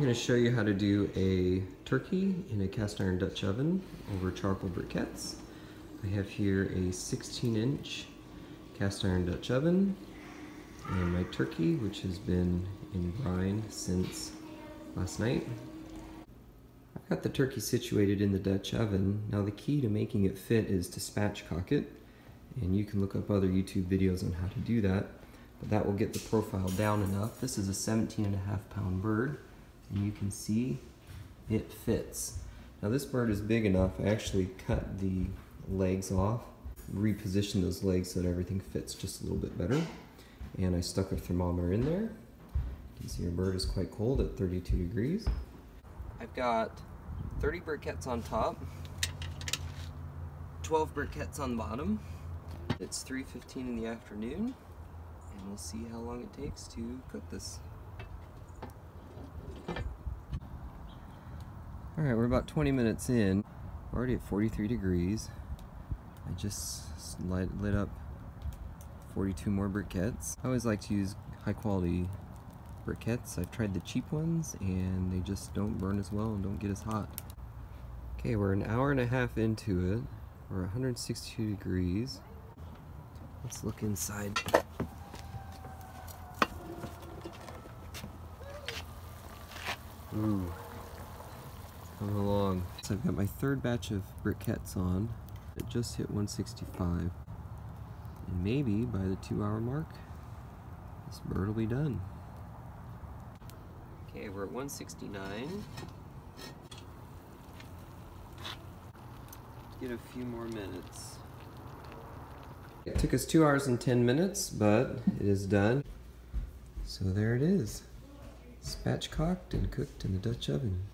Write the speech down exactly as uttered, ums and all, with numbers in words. I'm going to show you how to do a turkey in a cast iron Dutch oven over charcoal briquettes. I have here a sixteen inch cast iron Dutch oven and my turkey, which has been in brine since last night. I've got the turkey situated in the Dutch oven. Now the key to making it fit is to spatchcock it, and you can look up other YouTube videos on how to do that, but that will get the profile down enough. This is a seventeen and a half pound bird. And you can see it fits. Now this bird is big enough, I actually cut the legs off, repositioned those legs so that everything fits just a little bit better. And I stuck a thermometer in there. You can see your bird is quite cold at thirty-two degrees. I've got thirty briquettes on top, twelve briquettes on the bottom. It's three fifteen in the afternoon, and we'll see how long it takes to cook this. Alright, we're about twenty minutes in. We're already at forty-three degrees. I just light, lit up forty-two more briquettes. I always like to use high quality briquettes. I've tried the cheap ones and they just don't burn as well and don't get as hot. Okay, we're an hour and a half into it. We're one hundred sixty-two degrees. Let's look inside. Ooh. Coming along. So I've got my third batch of briquettes on. It just hit one sixty-five. And maybe by the two hour mark, this bird will be done. Okay, we're at one sixty-nine. Get a few more minutes. It took us two hours and ten minutes, but it is done. So there it is. Spatchcocked and cooked in the Dutch oven.